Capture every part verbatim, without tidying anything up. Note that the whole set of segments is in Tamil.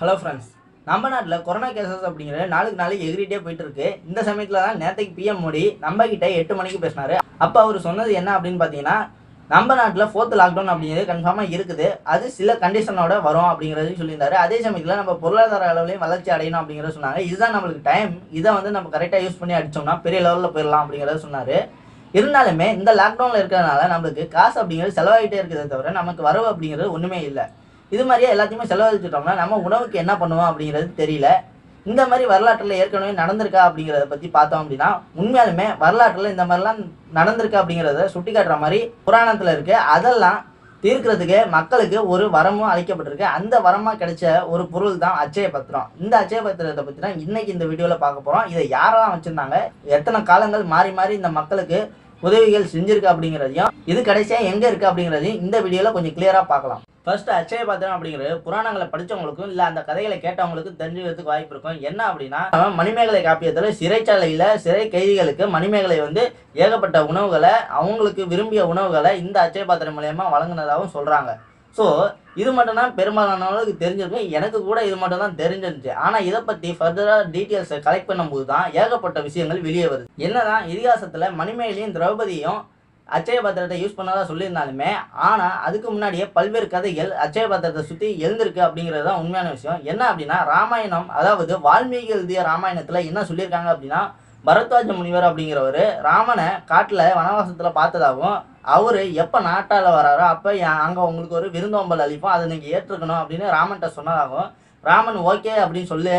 Hello friends, நம்ம நாட்டுல கொரோனா கேसेस அப்படிங்கறது நாளுக்கு நாள் எகிரிட்டே போயிட்டு இருக்கு. இந்த சமயத்துல தான் நேத்தைக்கு பிஎம் மோடி நம்ம கிட்ட எட்டு மணிக்கு பேசினாரு. அப்ப அவர் சொன்னது என்ன அப்படினு பாத்தீங்கன்னா நம்ம நாட்டுல fourth லாக்டவுன் அப்படிங்கிறது கன்ஃபார்மா இருக்குது. அது சில கண்டிஷனோட வரும் அப்படிங்கறது சொல்லியிருந்தாரு. அதே சமயத்துல நம்ம பொருளாதார அளவுலயும் வளர்ச்சி அடையணும் அப்படிங்கறது சொன்னாங்க. இதுதான் நமக்கு டைம். இத வந்து நம்ம கரெக்ட்டா யூஸ் பண்ணி அடிச்சோம்னா பெரிய லெவல்ல போயிரலாம் அப்படிங்கறது சொன்னாரு. இருந்தாலுமே இந்த லாக்டவுன்ல இருக்கறனால நமக்கு காசு அப்படிங்கிறது செலவாயிட்டே இருக்குதே தவிர நமக்கு வரவு அப்படிங்கிறது ஒண்ணுமே இல்ல. இது மாதிரியே எல்லாத்தையுமே செலவழிச்சுட்டோம்னா நம்ம உணவுக்கு என்ன பண்ணுவோம் அப்படிங்கிறது தெரியல. இந்த மாதிரி வரலாற்றில் ஏற்கனவே நடந்திருக்கா அப்படிங்கிறத பற்றி பார்த்தோம் அப்படின்னா உண்மையாலுமே வரலாற்றில் இந்த மாதிரிலாம் நடந்திருக்கா அப்படிங்கிறத சுட்டி காட்டுற மாதிரி புராணத்தில் இருக்குது. அதெல்லாம் தீர்க்கிறதுக்கு மக்களுக்கு ஒரு வரமும் அளிக்கப்பட்டிருக்கு. அந்த வரமாக கிடைச்ச ஒரு பொருள் தான் அட்சய பத்திரம். இந்த அட்சய பத்திரத்தை பற்றி தான் இன்றைக்கி இந்த வீடியோவில் பார்க்க போகிறோம். இதை யாரெல்லாம் வச்சுருந்தாங்க, எத்தனை காலங்கள் மாறி மாறி இந்த மக்களுக்கு உதவிகள் செஞ்சுருக்கு அப்படிங்கிறதையும் இது கடைசியாக எங்கே இருக்குது அப்படிங்கிறதையும் இந்த வீடியோவில் கொஞ்சம் கிளியராக பார்க்கலாம். ஃபர்ஸ்ட் அட்சய பாத்திரம் அப்படிங்கிறது புராணங்களை படித்தவங்களுக்கும் இல்லை அந்த கதைகளை கேட்டவங்களுக்கும் தெரிஞ்சுக்கிறதுக்கு வாய்ப்பு இருக்கும். என்ன அப்படின்னா மணிமேகலை காப்பியத்தில் சிறைச்சாலையில் சிறை கைதிகளுக்கு மணிமேகலை வந்து ஏகப்பட்ட உணவுகளை அவங்களுக்கு விரும்பிய உணவுகளை இந்த அட்சய பாத்திரம் மூலயமா வழங்கினதாகவும் சொல்கிறாங்க. ஸோ இது மட்டும் தான் பெரும்பாலானவங்களுக்கு தெரிஞ்சிருக்கும். எனக்கு கூட இது மட்டும் தான் தெரிஞ்சிருந்துச்சு. ஆனால் இதை பற்றி ஃபர்தராக டீட்டெயில்ஸை கலெக்ட் பண்ணும்போது தான் ஏகப்பட்ட விஷயங்கள் வெளியே வருது. என்ன தான் இதிகாசத்தில் மணிமேகலையும் திரௌபதியும் அட்சய பாத்திரத்தை யூஸ் பண்ணாதான் சொல்லியிருந்தாலுமே ஆனால் அதுக்கு முன்னாடியே பல்வேறு கதைகள் அட்சய பாத்திரத்தை சுற்றி எழுந்திருக்கு அப்படிங்கிறது தான் உண்மையான விஷயம். என்ன அப்படின்னா ராமாயணம், அதாவது வால்மீகி எழுதிய ராமாயணத்தில் என்ன சொல்லியிருக்காங்க அப்படின்னா பரத்வாஜ முனிவர் அப்படிங்கிறவர் ராமனை காட்டில் வனவாசத்தில் பார்த்ததாகவும் அவர் எப்போ நாட்டால் வராரோ அப்போ அங்கே உங்களுக்கு ஒரு விருந்தோம்பல் அளிப்போம், அதை நீங்கள் ஏற்றுக்கணும் அப்படின்னு ராமன்கிட்ட சொன்னதாகவும் ராமன் ஓகே அப்படின்னு சொல்லி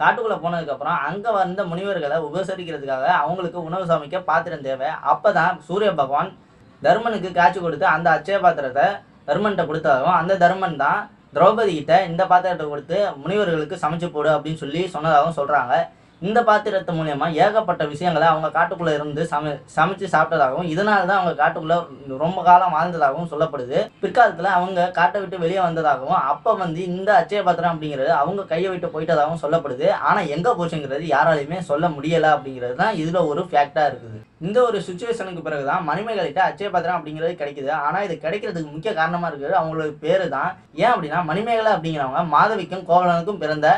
காட்டுக்குள்ளே போனதுக்கப்புறம் அங்கே வந்த முனிவர்களை உபசரிக்கிறதுக்காக அவங்களுக்கு உணவு சமைக்க பாத்திரம் தேவை. அப்போ தான் சூரிய பகவான் தர்மனுக்கு காட்சி கொடுத்து அந்த அட்சய பாத்திரத்தை தர்மன்கிட்ட கொடுத்ததாகவும் அந்த தர்மன் தான் திரௌபதிகிட்ட இந்த பாத்திரத்தை கொடுத்து முனிவர்களுக்கு சமைச்சு போடு அப்படின்னு சொல்லி சொன்னதாகவும் சொல்கிறாங்க. இந்த பாத்திரத்து மூலயமா ஏகப்பட்ட விஷயங்களை அவங்க காட்டுக்குள்ளே இருந்து சமை சமைச்சு சாப்பிட்டதாகவும் இதனால தான் அவங்க காட்டுக்குள்ளே ரொம்ப காலம் வாழ்ந்ததாகவும் சொல்லப்படுது. பிற்காலத்தில் அவங்க காட்டை விட்டு வெளியே வந்ததாகவும் அப்போ வந்து இந்த அட்சய பாத்திரம் அப்படிங்கிறது அவங்க கையை விட்டு போயிட்டதாகவும் சொல்லப்படுது. ஆனால் எங்கே போச்சுங்கிறது யாராலையுமே சொல்ல முடியலை அப்படிங்கிறது தான் இதில் ஒரு ஃபேக்டாக இருக்குது. இந்த ஒரு சுச்சுவேஷனுக்கு பிறகு தான் மணிமேகலைகிட்ட அட்சய பாத்திரம் அப்படிங்கிறது கிடைக்குது. ஆனால் இது கிடைக்கிறதுக்கு முக்கிய காரணமாக இருக்கிறது அவங்களோட பேர் தான். ஏன் அப்படின்னா மணிமேகலை அப்படிங்கிறவங்க மாதவிக்கும் கோவலனுக்கும் பிறந்த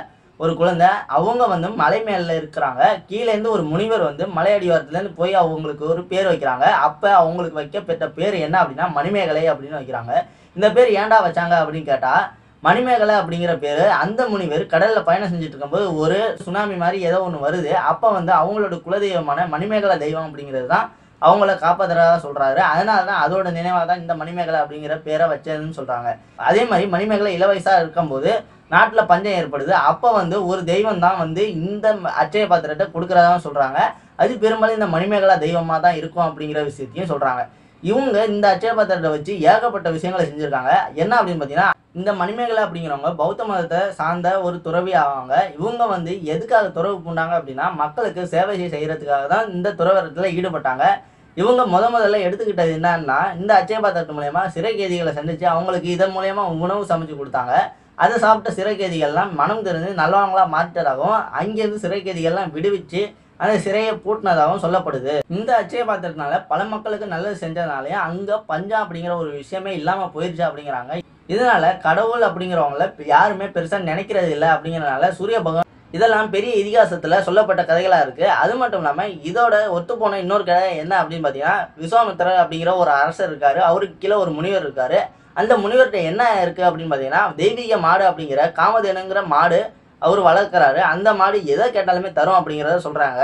ஒரு குழந்தை. அவங்க வந்து மலை மேலே இருக்கிறாங்க. கீழேருந்து ஒரு முனிவர் வந்து மலையடிவாரத்துலேருந்து போய் அவங்களுக்கு ஒரு பேர் வைக்கிறாங்க. அப்போ அவங்களுக்கு வைக்கப்பட்ட பேர் என்ன அப்படின்னா மணிமேகலை அப்படின்னு வைக்கிறாங்க. இந்த பேர் ஏன்டா வச்சாங்க அப்படின்னு கேட்டால் மணிமேகலை அப்படிங்கிற பேர் அந்த முனிவர் கடலில் பயணம் செஞ்சுட்டு இருக்கும்போது ஒரு சுனாமி மாதிரி ஏதோ ஒன்று வருது. அப்போ வந்து அவங்களோட குலதெய்வமான மணிமேகலை தெய்வம் அப்படிங்கிறது தான் அவங்கள காப்பாற்றுறதா சொல்கிறாரு. அதனால தான் அதோட நினைவாக தான் இந்த மணிமேகலை அப்படிங்கிற பேரை வச்சதுன்னு சொல்கிறாங்க. அதே மாதிரி மணிமேகலை இளவயசாக இருக்கும்போது நாட்டில் பஞ்சம் ஏற்படுது. அப்போ வந்து ஒரு தெய்வம் தான் வந்து இந்த அட்சய பாத்திரத்தை கொடுக்குறதான் சொல்கிறாங்க. அது பெரும்பாலும் இந்த மணிமேகலை தெய்வமாக தான் இருக்கும் அப்படிங்கிற விஷயத்தையும் சொல்கிறாங்க. இவங்க இந்த அட்சய பாத்திரத்தை வச்சு ஏகப்பட்ட விஷயங்களை செஞ்சுருக்காங்க. என்ன அப்படின்னு பார்த்தீங்கன்னா இந்த மணிமேகலை அப்படிங்கிறவங்க பௌத்த மதத்தை சார்ந்த ஒரு துறவி ஆவாங்க. இவங்க வந்து எதுக்காக துறவு பூண்டாங்க அப்படின்னா மக்களுக்கு சேவை செய்கிறதுக்காக தான் இந்த துறவரத்தில் ஈடுபட்டாங்க. இவங்க முத முதல்ல எடுத்துக்கிட்டது என்னன்னா இந்த அட்சய பாத்திரத்து மூலயமா சிறை கைதிகளை சந்திச்சு அவங்களுக்கு இதன் மூலயமா உணவு சமைச்சு கொடுத்தாங்க. அதை சாப்பிட்ட சிறை கைதிகள்லாம் மனம் தெரிஞ்சு நல்லவங்களாக மாற்றதாகவும் அங்கேருந்து சிறை கைதிகள்லாம் விடுவிச்சு அந்த சிறையை பூட்டினதாகவும் சொல்லப்படுது. இந்த அட்சய பாத்திரத்தினால பல மக்களுக்கு நல்லது செஞ்சதுனாலேயே அங்கே பஞ்சம் அப்படிங்கிற ஒரு விஷயமே இல்லாமல் போயிடுச்சு அப்படிங்கிறாங்க. இதனால கடவுள் அப்படிங்கிறவங்கள யாருமே பெருசாக நினைக்கிறது இல்லை அப்படிங்கிறனால சூரிய பகவான் இதெல்லாம் பெரிய இதிகாசத்தில் சொல்லப்பட்ட கதைகளாக இருக்குது. அது மட்டும் இல்லாமல் இதோட ஒத்துப்போன இன்னொரு கதை என்ன அப்படின்னு பார்த்தீங்கன்னா விஸ்வாமித்திரர் அப்படிங்கிற ஒரு அரசர் இருக்கார். அவருக்கு கீழே ஒரு முனிவர் இருக்கார். அந்த முனிவர்கிட்ட என்ன இருக்குது அப்படின்னு பார்த்தீங்கன்னா தெய்வீக மாடு அப்படிங்கிற காமதேனுங்கிற மாடு அவர் வளர்க்குறாரு. அந்த மாடு எதை கேட்டாலுமே தரும் அப்படிங்கிறத சொல்கிறாங்க.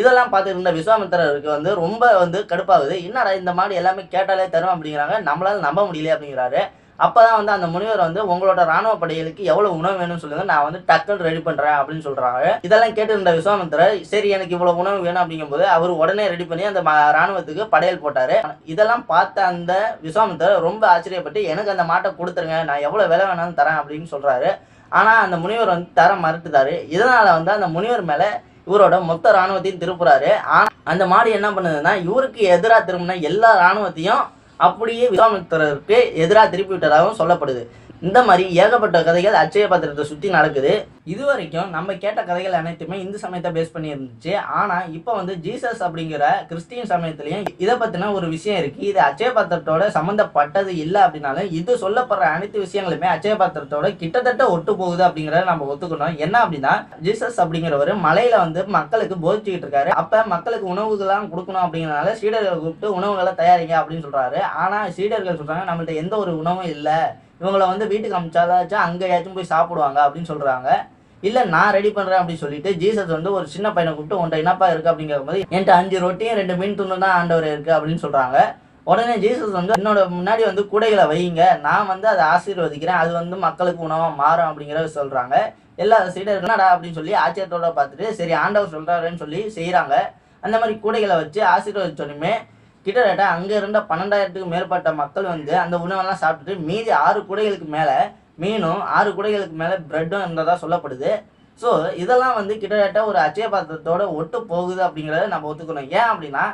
இதெல்லாம் பார்த்துட்டு இருந்த விஸ்வாமித்திரருக்கு வந்து ரொம்ப வந்து கடுப்பாகுது. என்னடா இந்த மாடு எல்லாமே கேட்டாலே தரும் அப்படிங்கிறாங்க, நம்மளால் நம்ப முடியல அப்படிங்கிறாரு. அப்போ தான் வந்து அந்த முனிவர் வந்து உங்களோட இராணுவ படைகளுக்கு எவ்வளோ உணவு வேணும்னு சொல்லுங்க, நான் வந்து டக்குன்னு ரெடி பண்ணுறேன் அப்படின்னு சொல்கிறாங்க. இதெல்லாம் கேட்டு இருந்த விஸ்வாமித்திரர் சரி எனக்கு இவ்வளோ உணவு வேணும் அப்படிங்கும்போது அவர் உடனே ரெடி பண்ணி அந்த இராணுவத்துக்கு படையல் போட்டார். இதெல்லாம் பார்த்த அந்த விஸ்வாமித்திரர் ரொம்ப ஆச்சரியப்பட்டு எனக்கு அந்த மாட்டை கொடுத்துருங்க, நான் எவ்வளோ விலை வேணாலும் தரேன் அப்படின்னு சொல்கிறாரு. ஆனால் அந்த முனிவர் வந்து தர மறுத்துட்டாரு. இதனால் வந்து அந்த முனிவர் மேலே இவரோட மொத்த ராணுவத்தையும் திருப்புறாரு. ஆனா அந்த மாடு என்ன பண்ணுதுன்னா இவருக்கு எதிராக திரும்பின எல்லா ராணுவத்தையும் அப்படியே விஸ்வாமித்திரருக்கு எதிராக திருப்பி விட்டதாகவும் சொல்லப்படுது. இந்த மாதிரி ஏகப்பட்ட கதைகள் அட்சய பாத்திரத்தை சுற்றி நடக்குது. இது வரைக்கும் நம்ம கேட்ட கதைகள் அனைத்துமே இந்து சமயத்தை பேஸ் பண்ணி இருந்துச்சு. ஆனால் இப்போ வந்து ஜீசஸ் அப்படிங்கிற கிறிஸ்டியன் சமயத்துலையும் இதை பற்றின ஒரு விஷயம் இருக்குது. இது அட்சய பாத்திரத்தோட சம்மந்தப்பட்டது இல்லை அப்படின்னாலும் இது சொல்லப்படுற அனைத்து விஷயங்களுமே அட்சய பாத்திரத்தோட கிட்டத்தட்ட ஒட்டு போகுது அப்படிங்கிறத நம்ம ஒத்துக்கணும். என்ன அப்படின்னா ஜீசஸ் அப்படிங்கிறவர் மலையில் வந்து மக்களுக்கு போதிச்சுக்கிட்டு இருக்காரு. அப்போ மக்களுக்கு உணவுகள்லாம் கொடுக்கணும் அப்படிங்கிறனால சீடர்கள் கூப்பிட்டு உணவுகளை தயாரிங்க அப்படின்னு சொல்கிறாரு. ஆனால் சீடர்கள் சொல்கிறாங்க நம்மள்ட்ட எந்த ஒரு உணவும் இல்லை, இவங்களை வந்து வீட்டுக்கு அமிச்சாதாச்சும் அங்கேயாச்சும் போய் சாப்பிடுவாங்க அப்படின்னு சொல்கிறாங்க. இல்லை நான் ரெடி பண்ணுறேன் அப்படின்னு சொல்லிட்டு ஜீசஸ் வந்து ஒரு சின்ன பையனை கூப்பிட்டு உன்ட்ட என்னப்பா இருக்குது அப்படிங்கிற போது என்கிட்ட அஞ்சு ரொட்டியும் ரெண்டு மீன் துண்டு தான் ஆண்டவர் இருக்குது அப்படின்னு சொல்கிறாங்க. உடனே ஜீசஸ் வந்து என்னோட முன்னாடி வந்து கூடைகளை வையுங்க, நான் வந்து அதை ஆசீர்வதிக்கிறேன், அது வந்து மக்களுக்கு உணவாக மாறும் அப்படிங்கிறத சொல்கிறாங்க. எல்லா சீடர்கள் என்னடா அப்படின்னு சொல்லி ஆச்சரியத்தோடு பார்த்துட்டு சரி ஆண்டவர் சொல்கிறாருன்னு சொல்லி செய்கிறாங்க. அந்த மாதிரி கூடைகளை வச்சு ஆசீர்வதிச்சோடனே கிட்டத்தட்ட அங்கே இருந்த பன்னெண்டாயிரத்துக்கும் மேற்பட்ட மக்கள் வந்து அந்த உணவெல்லாம் சாப்பிட்டுட்டு மீதி ஆறு கூடைகளுக்கு மேலே மீனும் ஆறு கூடைகளுக்கு மேலே பிரெட்டும் இருந்ததாக சொல்லப்படுது. ஸோ இதெல்லாம் வந்து கிட்டத்தட்ட ஒரு அட்சய பாத்திரத்தோட ஒட்டு போகுது அப்படிங்கிறத நம்ம ஒத்துக்கணும். ஏன் அப்படின்னா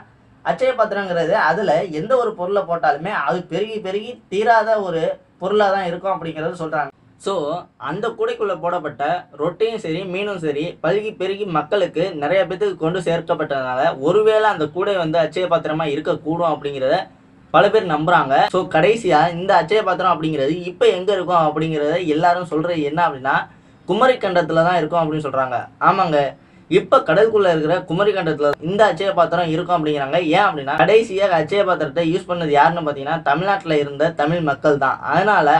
அட்சய பாத்திரங்கிறது அதில் எந்த ஒரு பொருளை போட்டாலுமே அது பெருகி பெருகி தீராத ஒரு பொருளாக தான் இருக்கும் அப்படிங்கிறத சொல்கிறாங்க. ஸோ அந்த கூடைக்குள்ளே போடப்பட்ட ரொட்டியும் சரி மீனும் சரி பல்கி பெருகி மக்களுக்கு நிறைய பேத்துக்கு கொண்டு சேர்க்கப்பட்டதுனால ஒருவேளை அந்த கூடை வந்து அட்சய பாத்திரமாக இருக்கக்கூடும் அப்படிங்கிறத பல பேர் நம்புகிறாங்க. ஸோ கடைசியாக இந்த அட்சய பாத்திரம் அப்படிங்கிறது இப்போ எங்கே இருக்கும் அப்படிங்கிறத எல்லாரும் சொல்கிறது என்ன அப்படின்னா குமரி கண்டத்தில் தான் இருக்கும் அப்படின்னு சொல்கிறாங்க. ஆமாங்க, இப்போ கடலுக்குள்ளே இருக்கிற குமரி கண்டத்தில் இந்த அட்சய பாத்திரம் இருக்கும் அப்படிங்கிறாங்க. ஏன் அப்படின்னா கடைசியாக அட்சய பாத்திரத்தை யூஸ் பண்ணது யாருன்னு பார்த்தீங்கன்னா தமிழ்நாட்டில் இருந்த தமிழ் மக்கள் தான். அதனால்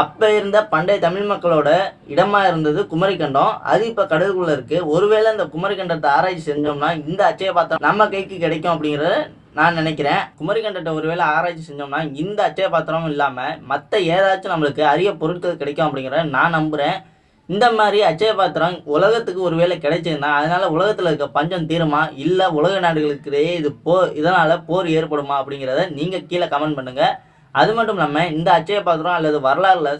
அப்போ இருந்த பண்டைய தமிழ் மக்களோட இடமாக இருந்தது குமரி கண்டம், அது இப்போ கடலுக்குள்ளே இருக்குது. ஒருவேளை இந்த குமரி கண்டத்தை ஆராய்ச்சி செஞ்சோம்னா இந்த அட்சய பாத்திரம் நம்ம கைக்கு கிடைக்கும் அப்படிங்கிறத நான் நினைக்கிறேன். குமரி கண்டத்தை ஒருவேளை ஆராய்ச்சி செஞ்சோம்னா இந்த அட்சய பாத்திரமும் இல்லாமல் மற்ற ஏதாச்சும் நம்மளுக்கு அரிய பொருட்கள் கிடைக்கும் அப்படிங்கிறத நான் நம்புகிறேன். இந்த மாதிரி அட்சய பாத்திரம் உலகத்துக்கு ஒருவேளை கிடைச்சதுன்னா அதனால் உலகத்தில் இருக்க பஞ்சம் தீருமா, இல்லை உலக நாடுகளுக்கிடையே இது போ இதனால் போர் ஏற்படுமா அப்படிங்கிறத நீங்கள் கீழே கமெண்ட் பண்ணுங்கள். அது மட்டும் இல்லாமல் இந்த அட்சய பாத்திரம் அல்லது வரலாறுல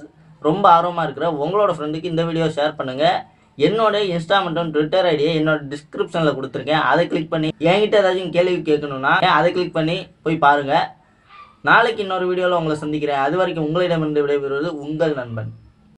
ரொம்ப ஆர்வமாக இருக்கிற உங்களோட ஃப்ரெண்டுக்கு இந்த வீடியோ ஷேர் பண்ணுங்கள். என்னோடய இன்ஸ்டா மற்றும் ட்விட்டர் ஐடியை என்னோட டிஸ்கிரிப்ஷனில் கொடுத்துருக்கேன், அதை கிளிக் பண்ணி என்கிட்ட ஏதாச்சும் கேள்வி கேட்கணுன்னா அதை கிளிக் பண்ணி போய் பாருங்கள். நாளைக்கு இன்னொரு வீடியோவில் உங்களை சந்திக்கிறேன். அது வரைக்கும் உங்களிடமிருந்து விடைபெறுவது உங்கள் நண்பன்.